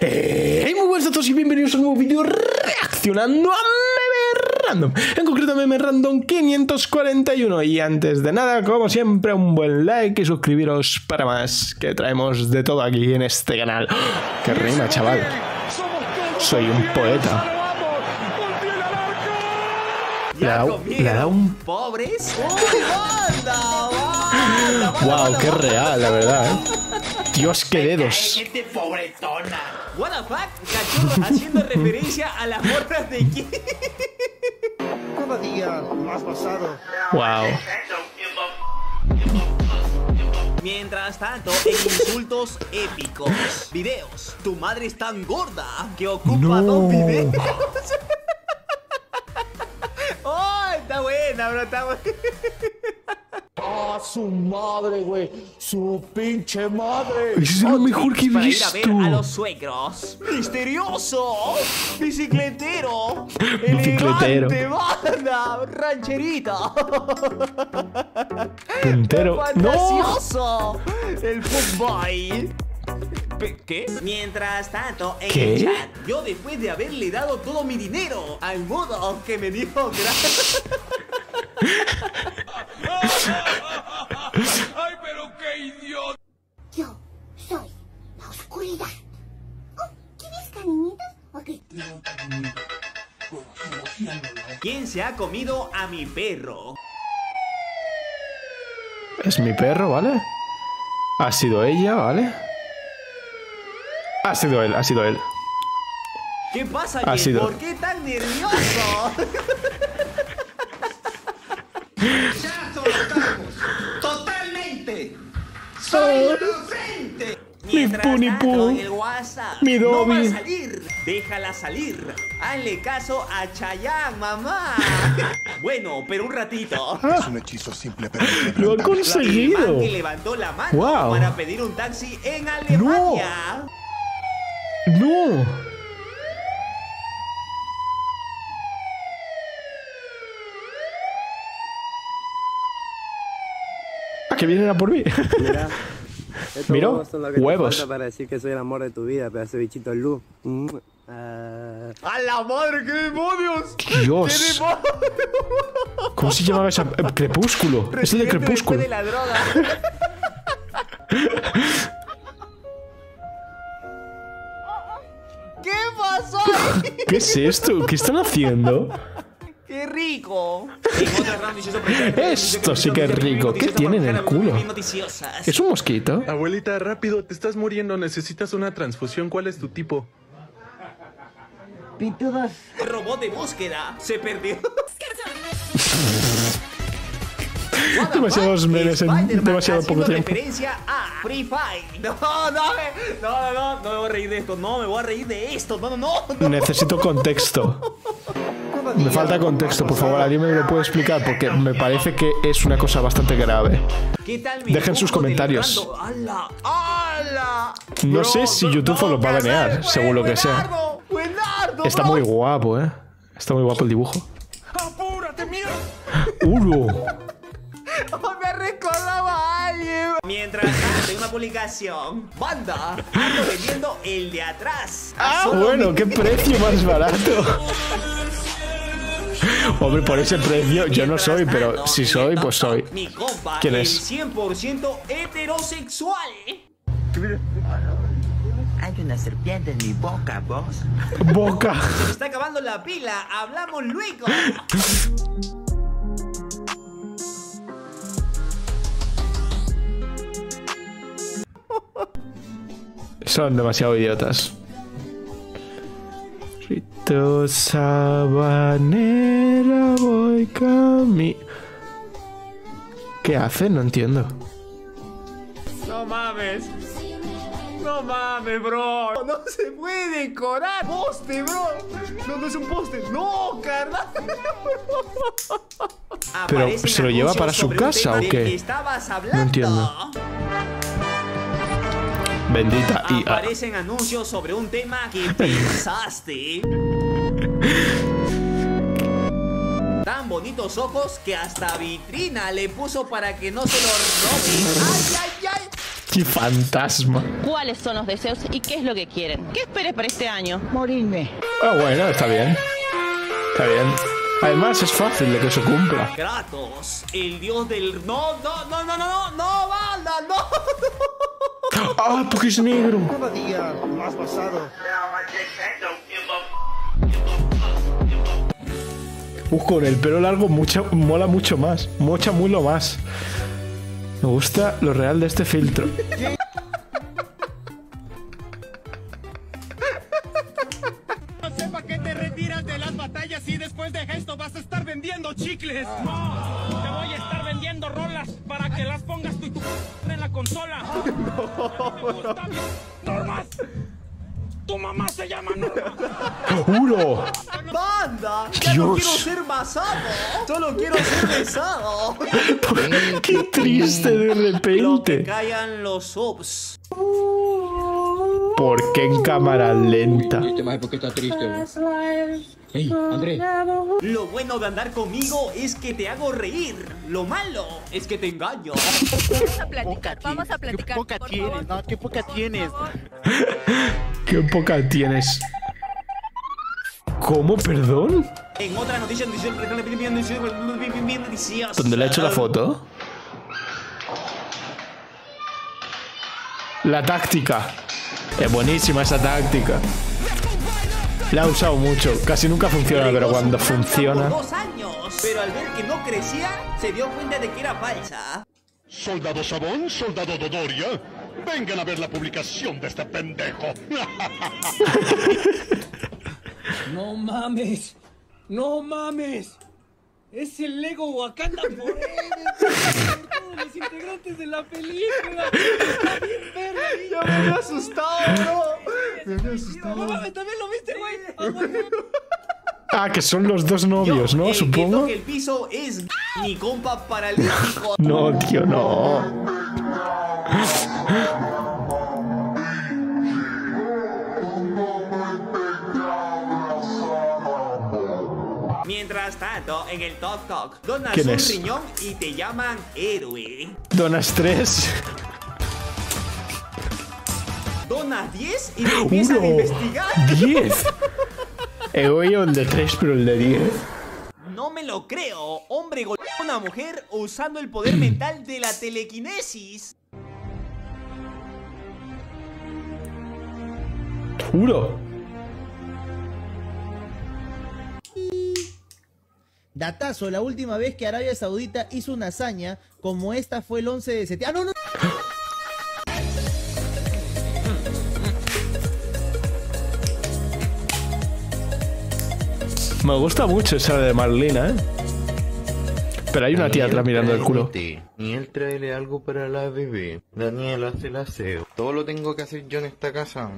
Muy buenas a todos y bienvenidos a un nuevo vídeo reaccionando a meme random, en concreto meme random 541. Y antes de nada, como siempre, un buen like y suscribiros para más, que traemos de todo aquí en este canal. ¡Qué rima, chaval! Soy un poeta. Le ha dado un pobres. Wow, qué real, la verdad, Dios, qué dedos. Gente pobretona. What the fuck, cachorro, haciendo referencia a las morras de aquí. Cada día más pasado. Wow. Mientras tanto, en insultos épicos. Videos. Tu madre es tan gorda que ocupa dos videos. Está buena, bro, está buena. ¡Ah, su madre, güey! ¡Su pinche madre! ¡Es lo mejor que he visto! Para ir a ver a los suegros. ¡Misterioso! ¡Bicicletero! ¡Elegante, banda! ¡Rancherito! ¡Puntero! ¡Fantasioso! ¡No! ¡El fuckboy! ¿Qué? Mientras tanto, en el chat, yo después de haberle dado todo mi dinero al modo que me dijo gracias. ¡Ay, pero qué idiota! Yo soy la oscuridad. Oh, ¿quieres cariñitos? Ok. ¿Quién se ha comido a mi perro? Es mi perro, ¿vale? Ha sido ella, ¿vale? Ha sido él, ha sido él. ¿Qué pasa, Jen? ¿Por qué tan nervioso? ¡Ya soltamos! ¡Totalmente! ¡Soy inocente! ¡Mi WhatsApp! ¡Mi Dobby! ¡No va a salir! ¡Déjala salir! ¡Hazle caso a Chayanne, mamá! Bueno, pero un ratito. Es un hechizo simple, pero lo ha conseguido. Que levantó la mano para pedir un taxi en Alemania. ¡No! ¡Ah, que vienen a por mí! Mira, ¿miro? Huevos. Para decir que soy el amor de tu vida, pedazo de bichito Lu. ¡A la madre, qué demonios! ¡Dios! ¿Qué demonios? ¿Cómo se llamaba esa? Crepúsculo. Es el de Crepúsculo. De la droga. ¿Qué es esto? ¿Qué están haciendo? ¡Qué rico! Esto sí que es rico. ¿Qué tiene en el culo? ¿Es un mosquito? Abuelita, rápido, te estás muriendo. Necesitas una transfusión. ¿Cuál es tu tipo? Pintudas. Robot de búsqueda. Se perdió. Demasiados memes en demasiado poco tiempo. Referencia a Free Fire. No, me voy a reír de esto. No. Necesito contexto. Me falta contexto, por favor. Alguien me lo puede explicar porque me parece que es una cosa bastante grave. Dejen sus comentarios. No sé si YouTube lo va a banear, según lo que sea. Está muy guapo, ¿eh? Está muy guapo el dibujo. ¡Apúrate, mierda! Me recordaba a alguien. Mientras tanto, una publicación. Banda, ando vendiendo el de atrás. Ah, bueno, qué precio más barato. Hombre, por ese precio yo no soy, pero si soy, pues soy. Mi compa, ¿quién es? 100% heterosexual. Hay una serpiente en mi boca, vos. Boca. Se me está acabando la pila. Hablamos luego. Son demasiado idiotas. Rito sabanera voy camino. ¿Qué hacen? No entiendo. No mames. No mames, bro. No se puede decorar. Poste, bro. No es un poste. No, carnal. Pero ¿se lo lleva para su casa o qué? No entiendo. Bendita y aparecen anuncios sobre un tema que pensaste. Tan bonitos ojos que hasta vitrina le puso para que no se los roben. ¡Ay, ay, ay! ¡Qué fantasma! ¿Cuáles son los deseos y qué es lo que quieren? ¿Qué esperes para este año? Morirme. Ah, bueno, está bien. Está bien. Además, es fácil de que se cumpla. Kratos, el dios del... ¡No, no, no, no, no! ¡No, banda, no! ¡Ah, porque es negro! Cada día más pasado. Con el pelo largo mola mucho más. Mocha muy lo más. Me gusta lo real de este filtro. No sepa que te retiras de las batallas y después de esto vas a estar vendiendo chicles. No, te voy a estar vendiendo rolas para que las pongas tú y tu en la consola. No, Normas. Tu mamá se llama Norma. ¡Juro! ¡Banda! ¡Ya no quiero ser basado! ¡Solo quiero ser besado! ¡Qué triste de repente! Lo que callan los ops. ¿Por qué en cámara lenta? ¿Por qué está triste, güey? Hey, André. Lo bueno de andar conmigo es que te hago reír. Lo malo es que te engaño. Vamos a platicar. Qué poca tienes, ¿no? Qué poca tienes. Qué poca tienes. ¿Cómo? ¿Perdón? En otra noticia donde le ha hecho la foto. La táctica. Es buenísima esa táctica. La he usado mucho, casi nunca funciona, pero cuando funciona... Por 2 años, pero al ver que no crecía, se dio cuenta de que era falsa. Soldado Sabón, soldado Dodoria, vengan a ver la publicación de este pendejo. No mames, no mames. Es el Lego Wakanda por él. Los integrantes de la película. Está bien verde. Ya me había asustado, bro. Me había asustado. No mames, también lo viste, güey. Ah, que son los dos novios, ¿no? Supongo. Que el piso es mi compa para el hijo. No, tío, no. Mientras tanto, en el Tok Tok, donas un riñón y te llaman héroe. Donas 3. Donas 10 y te empiezan a investigar. 10. Egoío el de 3, pero el de 10. No me lo creo. Hombre golpeó a una mujer usando el poder mental de la telequinesis. Juro. Datazo, la última vez que Arabia Saudita hizo una hazaña como esta fue el 11 de septiembre. ¡Ah, no, no! Me gusta mucho esa de Marlina, ¿eh? Pero hay una tía atrás mirando el culo. Daniel, tráele algo para la bebé. Daniel, hace el aseo. Todo lo tengo que hacer yo en esta casa.